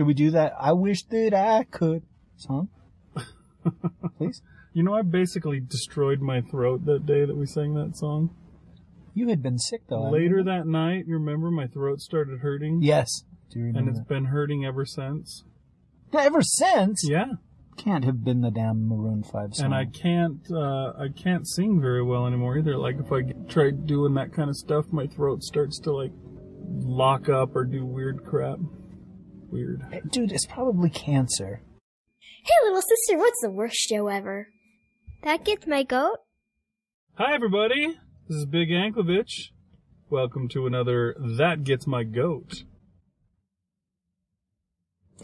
Should we do that? I wish that I could. Song? Please? You know, I basically destroyed my throat that day that we sang that song. You had been sick, though. Later that night, you remember my throat started hurting? Yes. Do you remember? And it's been hurting ever since. Ever since? Yeah. Can't have been the damn Maroon 5 song. And I can't sing very well anymore either. Like, if I try doing that kind of stuff, my throat starts to, like, lock up or do weird crap. Weird. Dude, it's probably cancer. Hey, little sister, what's the worst show ever? That Gets My Goat? Hi, everybody. This is Big Anklevich. Welcome to another That Gets My Goat.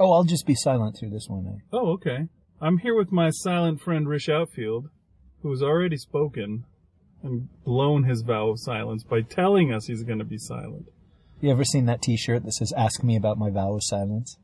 Oh, I'll just be silent through this one. Oh, okay. I'm here with my silent friend, Rish Outfield, who has already spoken and blown his vow of silence by telling us he's going to be silent. You ever seen that t-shirt that says, "Ask me about my vow of silence"?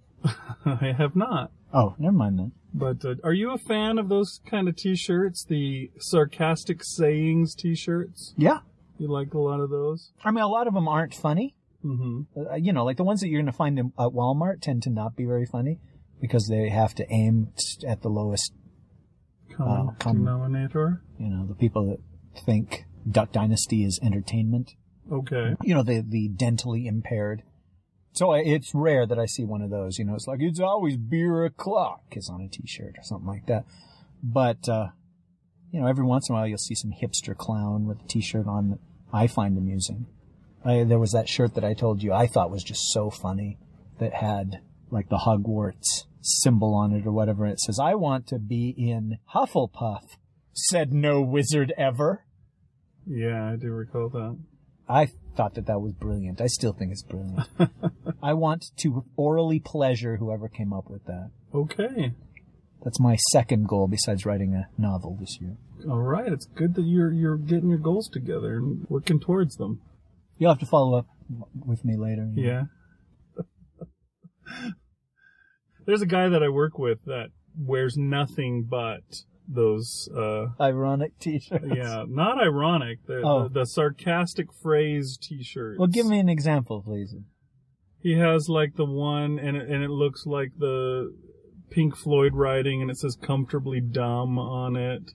I have not. Oh, never mind then. But are you a fan of those kind of t-shirts, the sarcastic sayings t-shirts? Yeah. You like a lot of those? I mean, a lot of them aren't funny. Mm-hmm. You know, like the ones that you're going to find at Walmart tend to not be very funny because they have to aim at the lowest denominator. You know, the people that think Duck Dynasty is entertainment. Okay. You know, the dentally impaired. So it's rare that I see one of those. You know, it's like, it's always beer o'clock is on a t-shirt or something like that. But, you know, every once in a while you'll see some hipster clown with a t-shirt on that I find amusing. There was that shirt that I told you I thought was just so funny that had, like, the Hogwarts symbol on it or whatever. It says, "I want to be in Hufflepuff, said no wizard ever." Yeah, I do recall that. I thought that was brilliant. I still think it's brilliant. I want to orally pleasure whoever came up with that. Okay. That's my second goal besides writing a novel this year. All right. It's good that you're getting your goals together and working towards them. You'll have to follow up with me later. Yeah. There's a guy that I work with that wears nothing but those ironic t-shirts. Yeah, not ironic. The sarcastic phrase t-shirts. Well, give me an example, please. He has like the one, and it looks like the Pink Floyd writing, and it says "comfortably dumb" on it.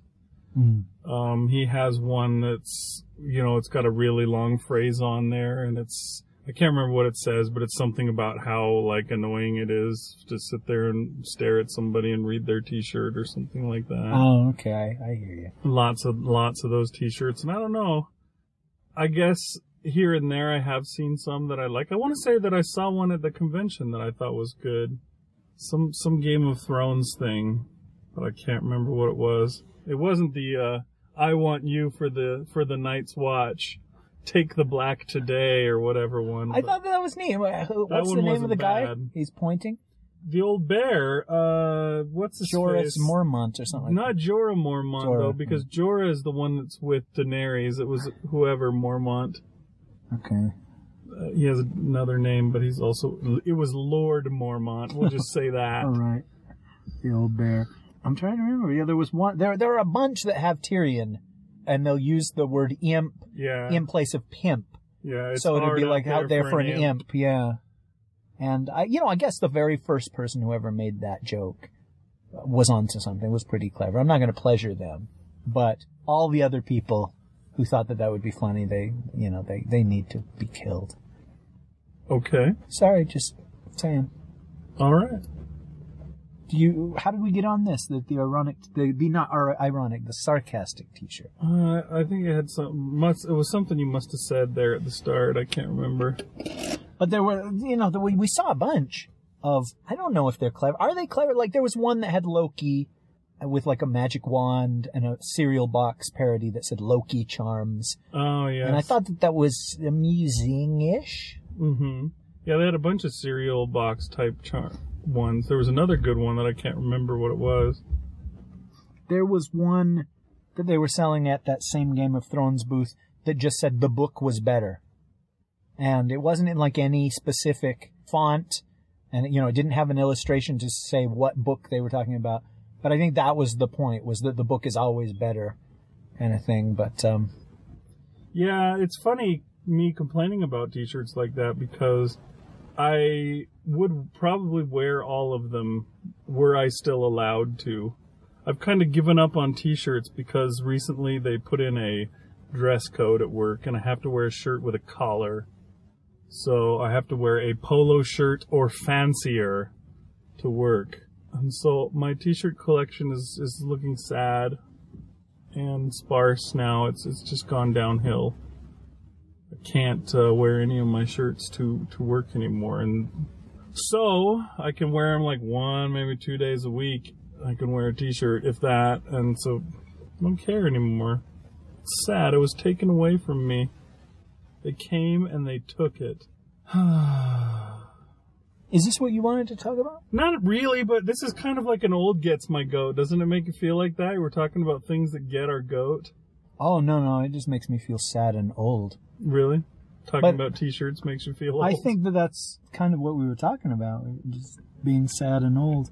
Mm. He has one that's, you know, it's got a really long phrase on there, and it's, I can't remember what it says, but it's something about how, like, annoying it is to sit there and stare at somebody and read their t-shirt or something like that. Oh, okay. I hear you. Lots of those t-shirts. And I don't know, I guess here and there I have seen some that I like. I want to say that I saw one at the convention that I thought was good. Some Game of Thrones thing, but I can't remember what it was. It wasn't the, "I want you for the Night's Watch. Take the black today" or whatever one. I thought that was neat. What's the name of the guy? He's pointing. The old bear. What's his face? Jorah Mormont or something. Not Jorah Mormont though, because Jorah is the one that's with Daenerys. It was whoever Mormont. Okay. He has another name, but he's also. It was Lord Mormont. We'll just say that. All right. The old bear. I'm trying to remember. Yeah, there was one. There are a bunch that have Tyrion. And they'll use the word imp in place of pimp. Yeah, it's so it'll be like "out there for an imp." Yeah. And I guess the very first person who ever made that joke was onto something. It was pretty clever. I'm not going to pleasure them, but all the other people who thought that would be funny, they need to be killed. Okay. Sorry, just saying. All right. How did we get on this? The sarcastic t-shirt. I think it had it was something you must have said there at the start. I can't remember. But there were, we saw a bunch of, I don't know if they're clever. Are they clever? Like, there was one that had Loki with, like, a magic wand and a cereal box parody that said "Loki charms." Oh, yeah. And I thought that was amusing-ish. Mm-hmm. Yeah, they had a bunch of cereal box type charms. Ones. There was another good one that I can't remember what it was. There was one that they were selling at that same Game of Thrones booth that just said "the book was better." And it wasn't in like any specific font. And, it didn't have an illustration to say what book they were talking about. But I think that was the point, was that the book is always better kind of thing. But, yeah, it's funny me complaining about t-shirts like that because I would probably wear all of them were I still allowed to. I've kind of given up on t-shirts because recently they put in a dress code at work and I have to wear a shirt with a collar. So I have to wear a polo shirt or fancier to work. And so my t-shirt collection is looking sad and sparse now. It's just gone downhill. I can't wear any of my shirts to work anymore, and so I can wear them like one, maybe 2 days a week. I can wear a t-shirt, if that, and so I don't care anymore. It's sad. It was taken away from me. They came and they took it. Is this what you wanted to talk about? Not really, but this is kind of like an old Gets My Goat. Doesn't it make you feel like that? We're talking about things that get our goat. Oh, no, it just makes me feel sad and old. Really? Talking about t-shirts makes you feel old? I think that's kind of what we were talking about, just being sad and old.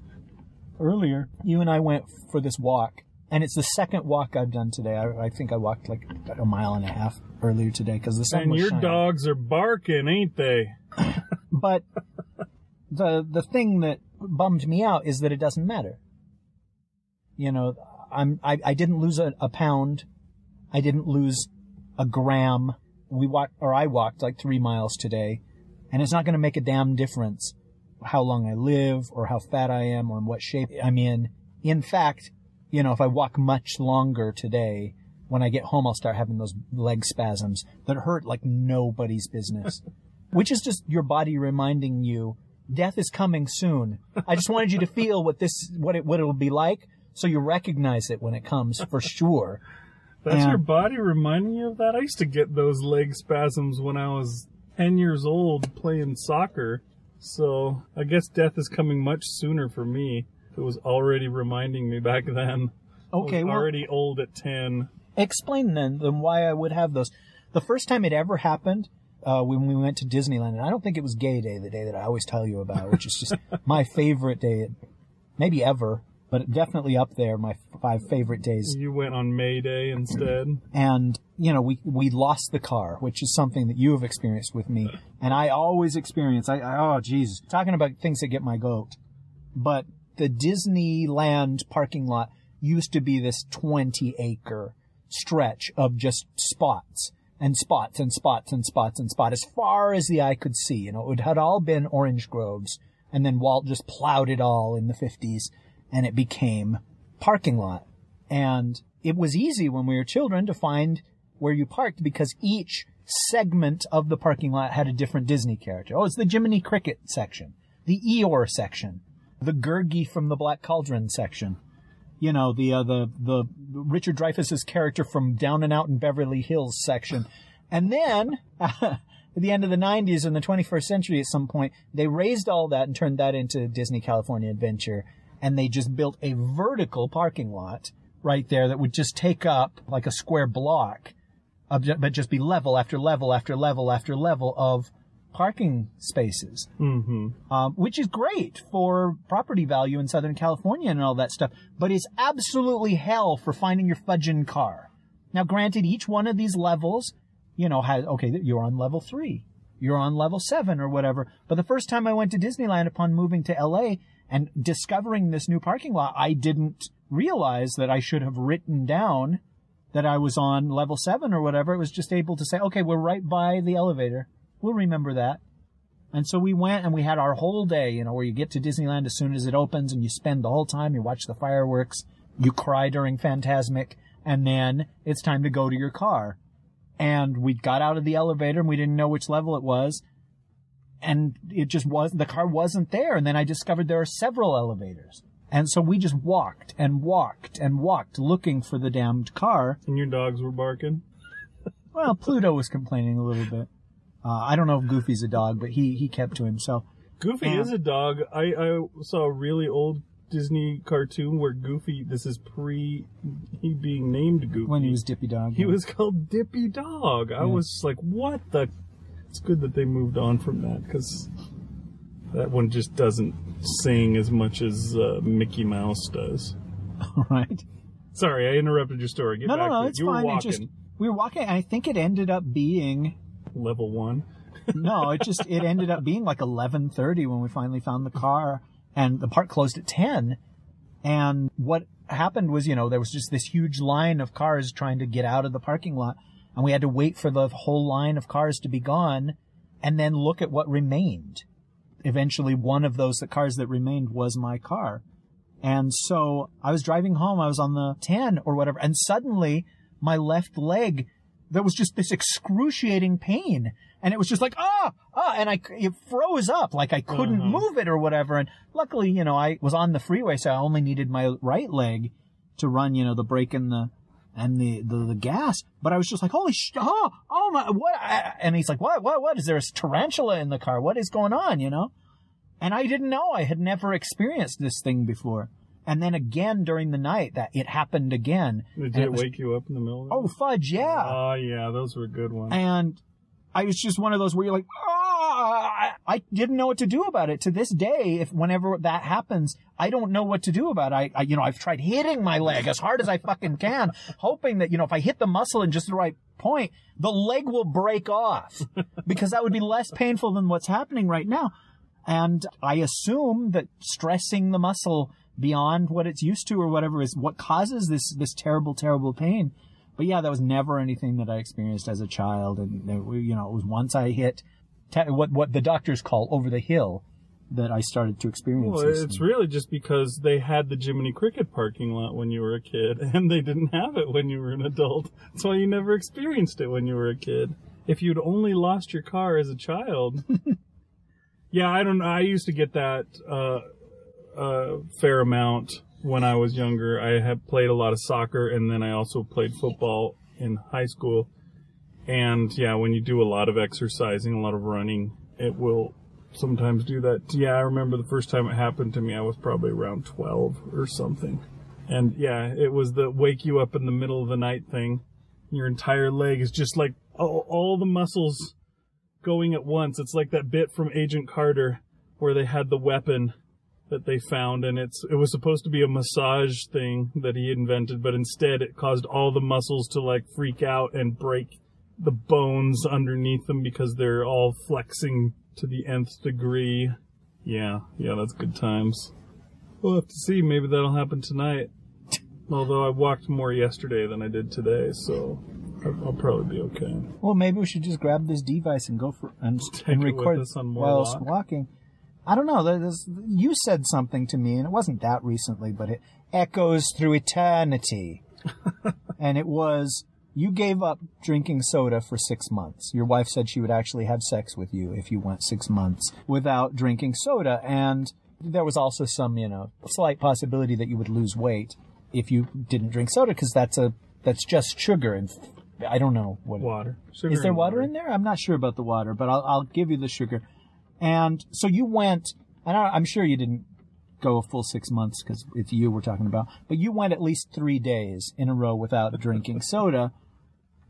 Earlier, you and I went for this walk, and it's the second walk I've done today. I think I walked like a mile and a half earlier today because the sun was shining. And your dogs are barking, ain't they? But the thing that bummed me out is that it doesn't matter. You know, I didn't lose a pound. I didn't lose a gram. I walked like 3 miles today, and it's not going to make a damn difference how long I live or how fat I am or in what shape I'm in. In fact, you know, if I walk much longer today, when I get home, I'll start having those leg spasms that hurt like nobody's business, which is just your body reminding you death is coming soon. I just wanted you to feel what it'll be like. So you recognize it when it comes for sure. That's your body reminding you of that? I used to get those leg spasms when I was 10 years old playing soccer. So I guess death is coming much sooner for me. It was already reminding me back then. Okay, I was already old at 10. Explain then why I would have those. The first time it ever happened, when we went to Disneyland, and I don't think it was Gay Day, the day that I always tell you about, which is just my favorite day, maybe ever, but definitely up there, my 5 favorite days. You went on May Day instead. And, you know, we lost the car, which is something that you have experienced with me. And I always experience, oh, geez, talking about things that get my goat. But the Disneyland parking lot used to be this 20-acre stretch of just spots and spots and spots and spots and spots as far as the eye could see. You know, it had all been orange groves, and then Walt just plowed it all in the 50s. And it became parking lot. And it was easy when we were children to find where you parked because each segment of the parking lot had a different Disney character. Oh, it's the Jiminy Cricket section, the Eeyore section, the Gurgi from the Black Cauldron section. You know, the Richard Dreyfuss's character from Down and Out in Beverly Hills section. And then at the end of the 90s and the 21st century at some point, they raised all that and turned that into Disney California Adventure. And they just built a vertical parking lot right there that would just take up like a square block, but just be level after level after level after level of parking spaces, which is great for property value in Southern California and all that stuff. But it's absolutely hell for finding your fudging car. Now, granted, each one of these levels, you know, has, okay, you're on level 3, you're on level 7 or whatever. But the first time I went to Disneyland upon moving to L.A., and discovering this new parking lot, I didn't realize that I should have written down that I was on level 7 or whatever. It was just able to say, okay, we're right by the elevator. We'll remember that. And so we went and we had our whole day, you know, where you get to Disneyland as soon as it opens and you spend the whole time, you watch the fireworks, you cry during Fantasmic, and then it's time to go to your car. And we got out of the elevator and we didn't know which level it was. And it just wasn't, the car wasn't there. And then I discovered there are several elevators. And so we just walked and walked and walked looking for the damned car. And your dogs were barking? Well, Pluto was complaining a little bit. I don't know if Goofy's a dog, but he kept to himself. Goofy is a dog. I saw a really old Disney cartoon where Goofy, this is pre he being named Goofy. When he was Dippy Dog. He was called Dippy Dog. I was like, what the... It's good that they moved on from that because that one just doesn't sing as much as Mickey Mouse does. All right. Sorry, I interrupted your story. Get back to it. No, it's fine. You were walking. We were walking. I think it ended up being... Level 1. No, it ended up being like 11:30 when we finally found the car, and the park closed at 10. And what happened was, there was just this huge line of cars trying to get out of the parking lot, and we had to wait for the whole line of cars to be gone and then look at what remained. Eventually, one of those cars that remained was my car. And so I was driving home, I was on the 10 or whatever, and suddenly my left leg, there was just this excruciating pain. And it was just like, and it froze up, like I couldn't move it or whatever. And luckily, I was on the freeway, so I only needed my right leg to run, the brake and the gas. But I was just like, holy shit, oh my, what? And he's like, what? Is there a tarantula in the car? What is going on, And I didn't know. I had never experienced this thing before. And then again during the night, it happened again. Did it wake you up in the middle of the night? Oh, fudge, yeah. Oh, yeah, those were good ones. And I was just one of those where you're like, I didn't know what to do about it. To this day, whenever that happens, I don't know what to do about it. I've tried hitting my leg as hard as I fucking can, hoping that, if I hit the muscle in just the right point, the leg will break off, because that would be less painful than what's happening right now. And I assume that stressing the muscle beyond what it's used to or whatever is what causes this terrible, terrible pain. But yeah, that was never anything that I experienced as a child. And, it was once I hit what the doctors call over the hill that I started to experience this. It's really just because they had the Jiminy Cricket parking lot when you were a kid, and they didn't have it when you were an adult. That's why you never experienced it when you were a kid. If you'd only lost your car as a child... Yeah, I don't know. I used to get that fair amount when I was younger. I had played a lot of soccer, and then I also played football in high school. And, yeah, when you do a lot of exercising, a lot of running, it will sometimes do that. Yeah, I remember the first time it happened to me, I was probably around 12 or something. And, yeah, it was the wake you up in the middle of the night thing. Your entire leg is just like all the muscles going at once. It's like that bit from Agent Carter where they had the weapon that they found, and it was supposed to be a massage thing that he invented, but instead it caused all the muscles to like freak out and break the bones underneath them because they're all flexing to the nth degree. Yeah, that's good times. We'll have to see. Maybe that'll happen tonight. Although I walked more yesterday than I did today, so I'll probably be okay. Well, maybe we should just grab this device and go for and record this while walking. I don't know. You said something to me, and it wasn't that recently, but it echoes through eternity. And it was, you gave up drinking soda for 6 months. Your wife said she would actually have sex with you if you went 6 months without drinking soda. And there was also some, slight possibility that you would lose weight if you didn't drink soda, because that's just sugar and... I don't know what water. Sugar is there water in there? I'm not sure about the water, but I'll give you the sugar. And so you went, and I'm sure you didn't go a full 6 months because it's you we're talking about, but you went at least 3 days in a row without drinking soda.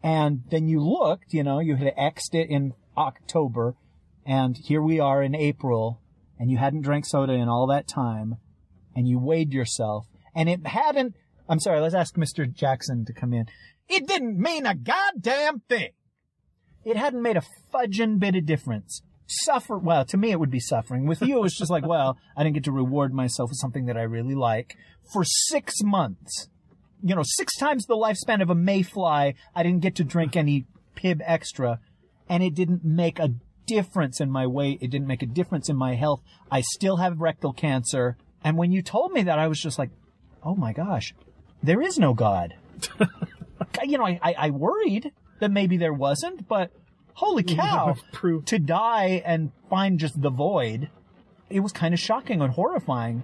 And then you looked, you had X'd it in October, and here we are in April, and you hadn't drank soda in all that time, and you weighed yourself, and it hadn't. I'm sorry, let's ask Mr. Jackson to come in. It didn't mean a goddamn thing. It hadn't made a fudging bit of difference. Well, to me it would be suffering. With you, it was just like, well, I didn't get to reward myself with something that I really like for 6 months. 6 times the lifespan of a mayfly, I didn't get to drink any Pib Extra, and it didn't make a difference in my weight. It didn't make a difference in my health. I still have rectal cancer. And when you told me that, I was just like, oh my gosh, there is no God. I worried that maybe there wasn't, but holy cow, to die and find just the void, it was kind of shocking and horrifying.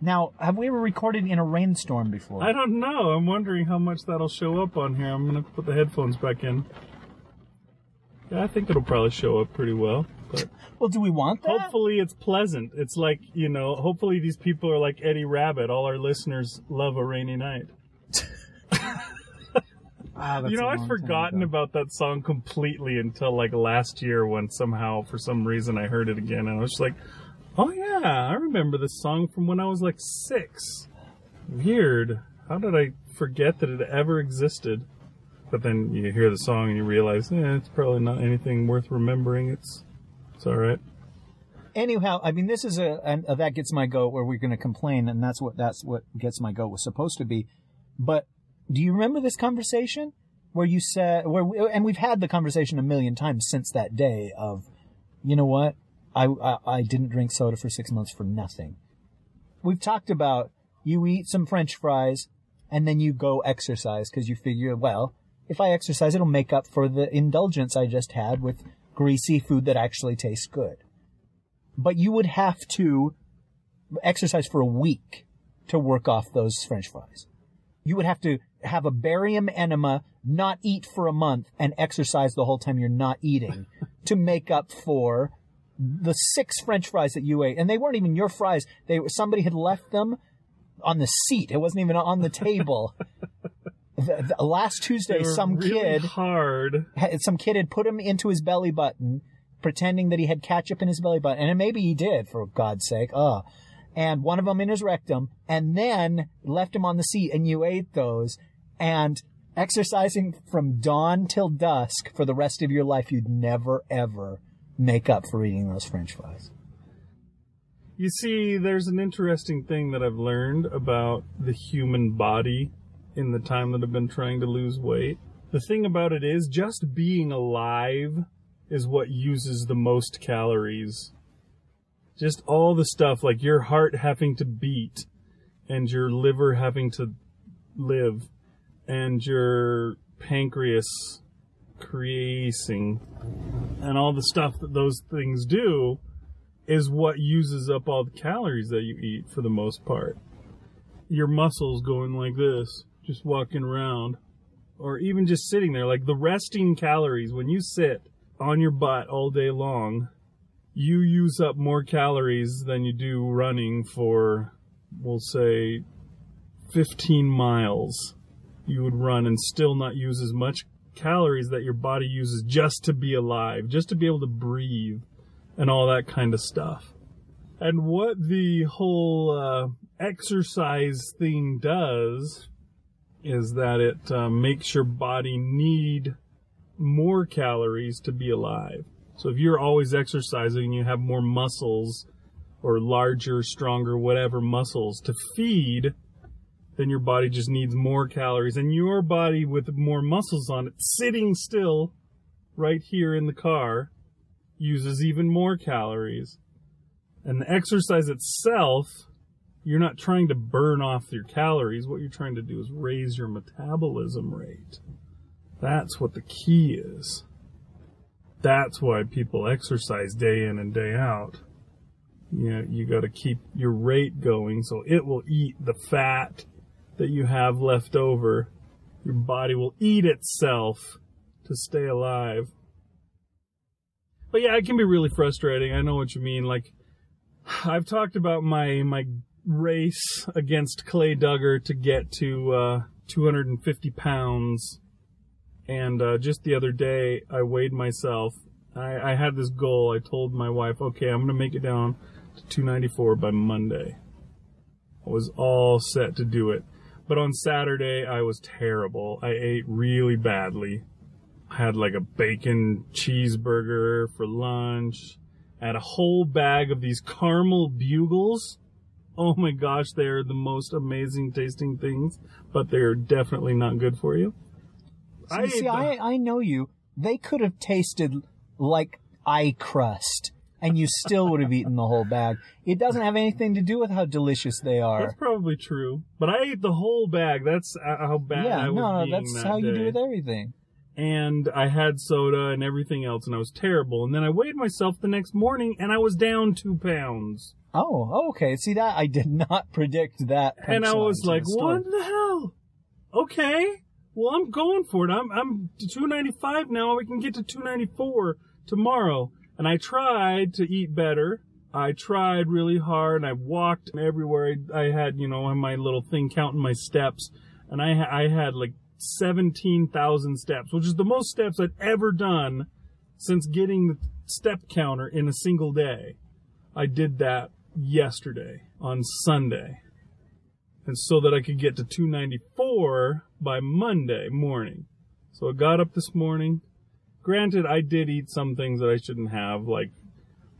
Now, have we ever recorded in a rainstorm before? I don't know. I'm wondering how much that'll show up on here. I'm going to put the headphones back in. Yeah, I think it'll probably show up pretty well. But well, do we want that? Hopefully it's pleasant. It's like, hopefully these people are like Eddie Rabbit. All our listeners love a rainy night. I'd forgotten about that song completely until like last year when somehow for some reason I heard it again, and I was just like, oh yeah, I remember this song from when I was like 6. Weird. How did I forget that it ever existed? But then you hear the song and you realize, it's probably not anything worth remembering. It's It's all right. Anyhow, I mean, this is a That Gets My Goat where we're going to complain, and that's what Gets My Goat was supposed to be. But do you remember this conversation where you said, and we've had the conversation a million times since that day of, you know what, I didn't drink soda for 6 months for nothing. We've talked about you eat some French fries and then you go exercise because you figure, well, if I exercise, it'll make up for the indulgence I just had with greasy food that actually tastes good. But you would have to exercise for a week to work off those French fries. You would have to have a barium enema, not eat for a month, and exercise the whole time you're not eating to make up for the 6 French fries that you ate. And they weren't even your fries. Somebody had left them on the seat. It wasn't even on the table. The last Tuesday, some kid had put them into his belly button, pretending that he had ketchup in his belly button. And maybe he did, for God's sake. Oh. And one of them in his rectum, and then left him on the seat, and you ate those. And exercising from dawn till dusk for the rest of your life, you'd never, ever make up for eating those French fries. You see, there's an interesting thing that I've learned about the human body in the time that I've been trying to lose weight. The thing about it is, just being alive is what uses the most calories. Just all the stuff, like your heart having to beat, and your liver having to live, and your pancreas creasing, and all the stuff that those things do is what uses up all the calories that you eat for the most part. Your muscles going like this, just walking around, or even just sitting there, like the resting calories when you sit on your butt all day long, you use up more calories than you do running for, we'll say, 15 miles. You would run and still not use as much calories that your body uses just to be alive, just to be able to breathe, and all that kind of stuff. And what the whole exercise thing does is that it makes your body need more calories to be alive. So if you're always exercising, you have more muscles or larger, stronger, whatever muscles to feed, then your body just needs more calories. And your body with more muscles on it, sitting still right here in the car, uses even more calories. And the exercise itself, you're not trying to burn off your calories. What you're trying to do is raise your metabolism rate. That's what the key is. That's why people exercise day in and day out. You know, you got to keep your rate going so it will eat the fat that you have left over. Your body will eat itself to stay alive. But yeah, it can be really frustrating. I know what you mean. Like, I've talked about my race against Clay Duggar to get to 250 pounds. And just the other day, I weighed myself. I had this goal. I told my wife, okay, I'm going to make it down to 294 by Monday. I was all set to do it. But on Saturday, I was terrible. I ate really badly. I had like a bacon cheeseburger for lunch. I had a whole bag of these caramel bugles. Oh my gosh, they're the most amazing tasting things, but they're definitely not good for you. I know you. They could have tasted like eye crust, and you still would have eaten the whole bag. It doesn't have anything to do with how delicious they are. That's probably true. But I ate the whole bag. That's how bad I was being that day. Yeah, no, that's how you do with everything. And I had soda and everything else, and I was terrible. And then I weighed myself the next morning, and I was down 2 pounds. Oh, okay. See, that I did not predict that. And I was like, what the hell? Okay. Well, I'm going for it. I'm to 295 now. We can get to 294 tomorrow. And I tried to eat better. I tried really hard. I walked everywhere. I had, you know, my little thing counting my steps. And I had like 17,000 steps, which is the most steps I'd ever done since getting the step counter in a single day. I did that yesterday on Sunday. And so that I could get to 294 by Monday morning. So I got up this morning. Granted, I did eat some things that I shouldn't have. Like,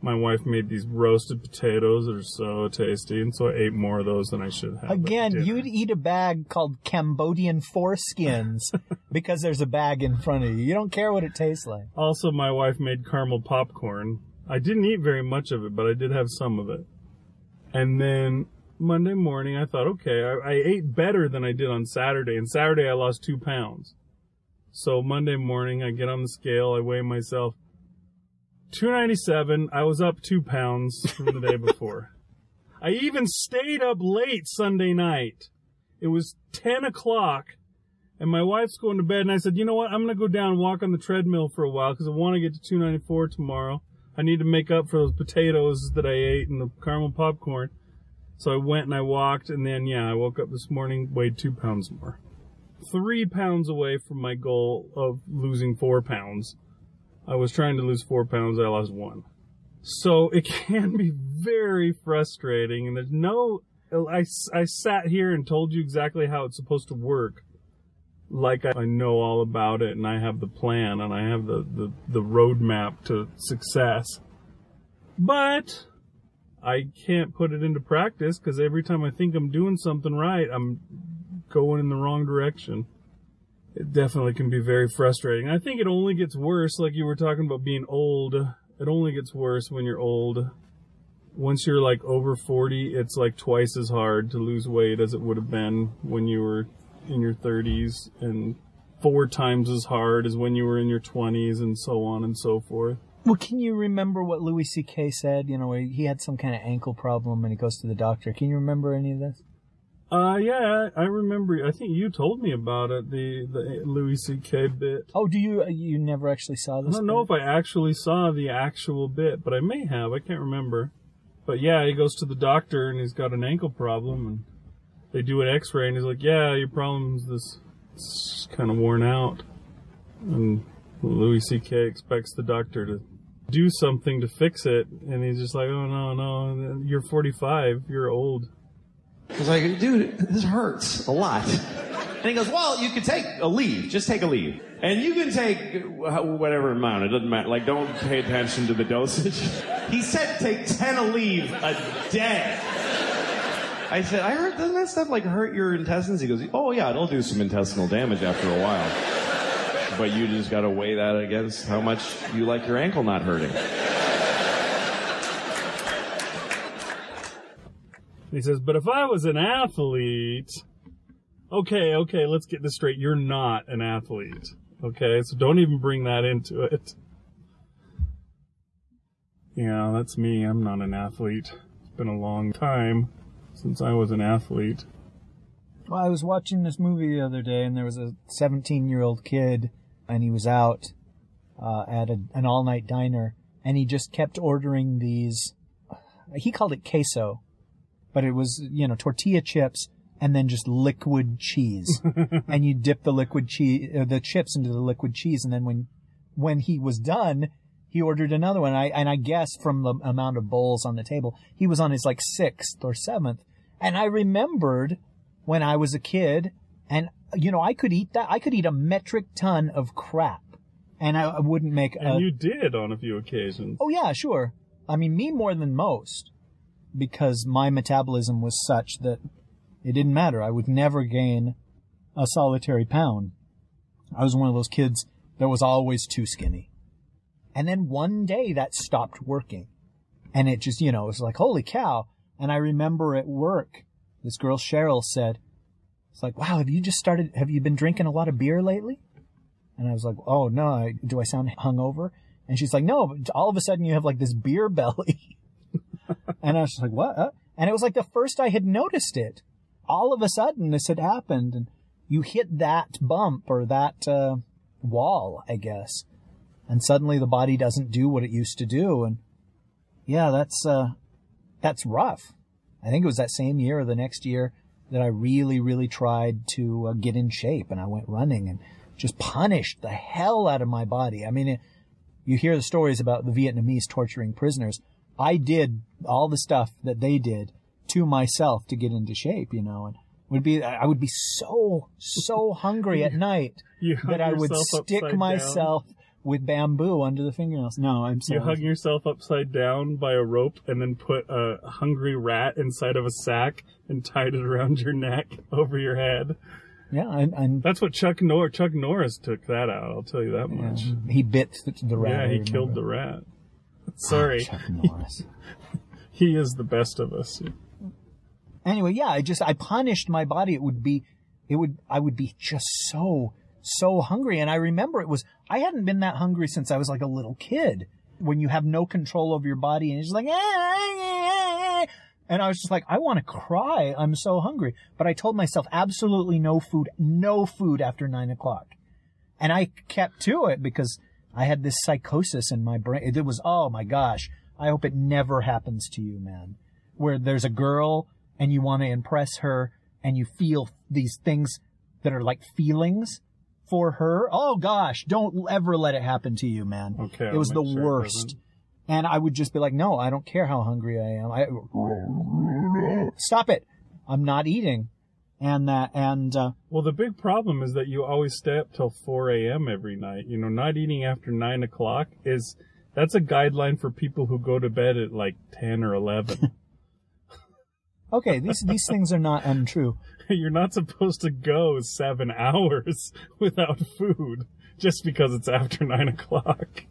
My wife made these roasted potatoes that are so tasty, and so I ate more of those than I should have. Again, you'd eat a bag called Cambodian foreskins because there's a bag in front of you. You don't care what it tastes like. Also, my wife made caramel popcorn. I didn't eat very much of it, but I did have some of it. And then Monday morning, I thought, okay, I ate better than I did on Saturday. And Saturday, I lost 2 pounds. So Monday morning, I get on the scale, I weigh myself. 297, I was up 2 pounds from the day before. I even stayed up late Sunday night. It was 10 o'clock, and my wife's going to bed, and I said, you know what, I'm going to go down and walk on the treadmill for a while, because I want to get to 294 tomorrow. I need to make up for those potatoes that I ate and the caramel popcorn. So I went and I walked, and then, yeah, I woke up this morning, weighed 2 pounds more. 3 pounds away from my goal of losing 4 pounds. I was trying to lose 4 pounds, I lost 1. So it can be very frustrating, and there's no... I sat here and told you exactly how it's supposed to work. Like I know all about it, and I have the plan, and I have the roadmap to success. But I can't put it into practice, because every time I think I'm doing something right, I'm going in the wrong direction. It definitely can be very frustrating. I think it only gets worse, like you were talking about being old. It only gets worse when you're old. Once you're like over 40, it's like twice as hard to lose weight as it would have been when you were in your 30s, and 4 times as hard as when you were in your 20s, and so on and so forth. Well, can you remember what Louis C.K. said? You know, he had some kind of ankle problem and he goes to the doctor. Can you remember any of this? Yeah, I remember. I think you told me about it, the Louis C.K. bit. Oh, do you? You never actually saw this? I don't know if I actually saw the actual bit, but I may have. I can't remember. But yeah, he goes to the doctor and he's got an ankle problem, and they do an X-ray, and he's like, "Yeah, your problem's this. It's kind of worn out." And Louis C.K. expects the doctor to do something to fix it, and he's just like, "Oh no, you're 45. You're old." He's like, dude, this hurts a lot. And he goes, well, you can take a leave. Just take a leave. And you can take whatever amount. It doesn't matter. Like, don't pay attention to the dosage. He said take 10 a leave a day. I said, I heard, doesn't that stuff, like, hurt your intestines? He goes, oh, yeah, it'll do some intestinal damage after a while. But you just got to weigh that against how much you like your ankle not hurting. He says, but if I was an athlete... Okay, let's get this straight. You're not an athlete. Okay, so don't even bring that into it. Yeah, that's me. I'm not an athlete. It's been a long time since I was an athlete. Well, I was watching this movie the other day, and there was a 17-year-old kid, and he was out at an all-night diner, and he just kept ordering these... He called it queso. But it was, you know, tortilla chips and then just liquid cheese. And you dip the liquid cheese, the chips into the liquid cheese. And then when he was done, he ordered another one. And I guess from the amount of bowls on the table, he was on his like 6th or 7th. And I remembered when I was a kid, and you know, I could eat that. I could eat a metric ton of crap, and I wouldn't make. And you did on a few occasions. Oh yeah, sure. I mean, me more than most. Because my metabolism was such that it didn't matter. I would never gain a solitary pound. I was one of those kids that was always too skinny. And then one day that stopped working. And it just, you know, it was like, holy cow. And I remember at work, this girl Cheryl said, it's like, wow, have you been drinking a lot of beer lately? And I was like, oh, no, do I sound hungover? And she's like, no, but all of a sudden you have like this beer belly. And I was just like, what? And it was like the first I had noticed it. All of a sudden, this had happened. And you hit that bump or that wall, I guess. And suddenly the body doesn't do what it used to do. And, yeah, that's rough. I think it was that same year or the next year that I really, really tried to get in shape. And I went running and just punished the hell out of my body. I mean, you hear the stories about the Vietnamese torturing prisoners. I did all the stuff that they did to myself to get into shape, you know, and I would be so hungry at night that I would stick myself with bamboo under the fingernails. No, I'm sorry. You hung yourself upside down by a rope and then put a hungry rat inside of a sack and tied it around your neck over your head. Yeah, and that's what Chuck Norris took that out. I'll tell you that much. He bit the rat. Yeah, he killed the rat. Sorry, oh, Chuck Norris. He is the best of us. Anyway, yeah, I punished my body. I would be just so hungry. And I remember I hadn't been that hungry since I was like a little kid. When you have no control over your body and it's just like, and I was just like, I want to cry. I'm so hungry. But I told myself absolutely no food after 9 o'clock. And I kept to it because I had this psychosis in my brain. It was, oh my gosh, I hope it never happens to you, man. Where there's a girl and you want to impress her and you feel these things that are like feelings for her. Oh gosh, don't ever let it happen to you, man. Okay, it was the worst. And I would just be like, no, I don't care how hungry I am. Stop it. I'm not eating. Well, the big problem is that you always stay up till 4 a.m. every night. You know, not eating after 9 o'clock that's a guideline for people who go to bed at like 10 or 11. Okay, these things are not untrue. You're not supposed to go 7 hours without food just because it's after 9 o'clock.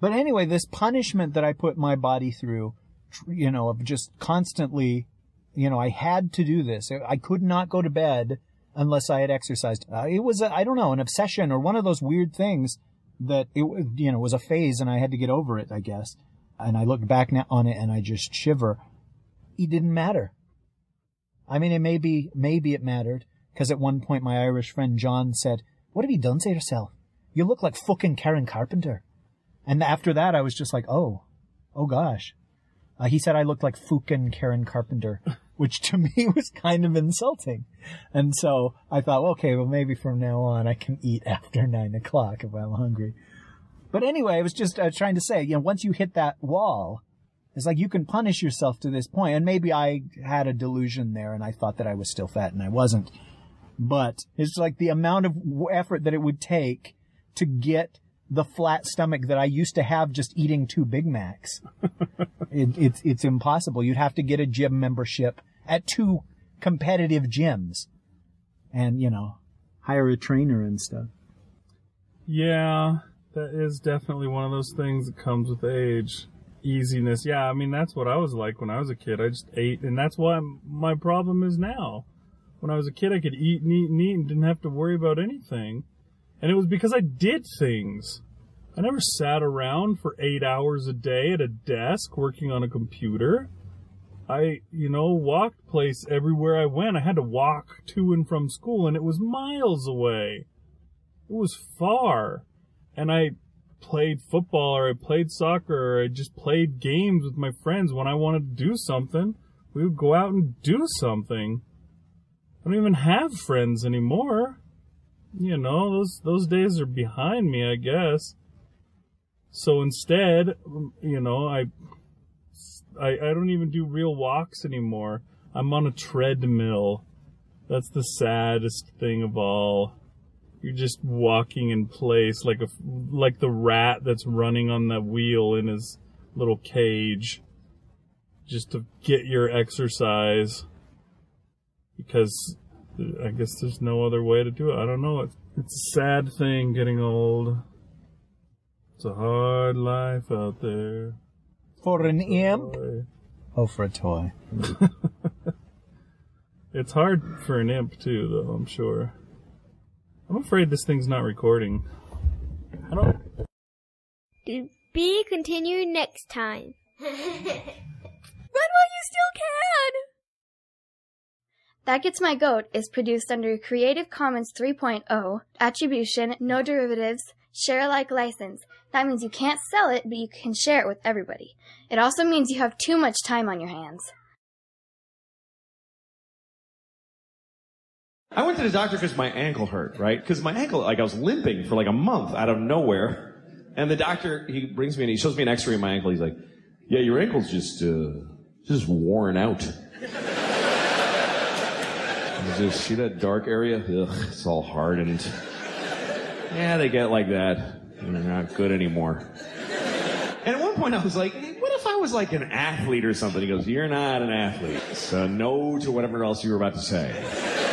But anyway, this punishment that I put my body through, you know, of just constantly, you know, I had to do this. I could not go to bed unless I had exercised. It was, I don't know, an obsession or one of those weird things that, you know, was a phase and I had to get over it, I guess. And I look back now on it and I just shiver. It didn't matter. I mean, maybe it mattered because at one point my Irish friend John said, "What have you done to yourself? You look like fucking Karen Carpenter." And after that, I was just like, oh gosh. He said I looked like fucking Karen Carpenter, which to me was kind of insulting. And so I thought, okay, well, maybe from now on I can eat after 9 o'clock if I'm hungry. But anyway, I was just trying to say, you know, once you hit that wall, it's like you can punish yourself to this point. And maybe I had a delusion there and I thought that I was still fat and I wasn't. But it's like the amount of effort that it would take to get the flat stomach that I used to have just eating 2 Big Macs. It's impossible. You'd have to get a gym membership at 2 competitive gyms and, you know, hire a trainer and stuff. Yeah, that is definitely one of those things that comes with age. Easiness. Yeah, I mean, that's what I was like when I was a kid. I just ate, and that's what my problem is now. When I was a kid, I could eat and eat and eat and didn't have to worry about anything. And it was because I did things. I never sat around for 8 hours a day at a desk working on a computer. I, you know, walked place everywhere I went. I had to walk to and from school, and it was miles away. It was far. And I played football, or I played soccer, or I just played games with my friends. When I wanted to do something, we would go out and do something. I don't even have friends anymore. You know, those days are behind me, I guess. So instead, you know, I don't even do real walks anymore. I'm on a treadmill. That's the saddest thing of all. You're just walking in place like the rat that's running on that wheel in his little cage just to get your exercise because I guess there's no other way to do it. I don't know. It's a sad thing getting old. It's a hard life out there. For an imp? Oh, for a toy. It's hard for an imp, too, though, I'm sure. I'm afraid this thing's not recording. I don't... To be continued next time. Run while you still can! That Gets My Goat is produced under Creative Commons 3.0, attribution, no derivatives, share-alike license. That means you can't sell it, but you can share it with everybody. It also means you have too much time on your hands. I went to the doctor because my ankle hurt, right? Because my ankle, like I was limping for like a month out of nowhere. And the doctor, he brings me and he shows me an x-ray of my ankle. He's like, yeah, your ankle's just worn out. You see that dark area? Ugh, it's all hardened. Yeah, they get like that. and they're not good anymore. And at one point I was like, what if I was like an athlete or something? He goes, you're not an athlete. So no to whatever else you were about to say.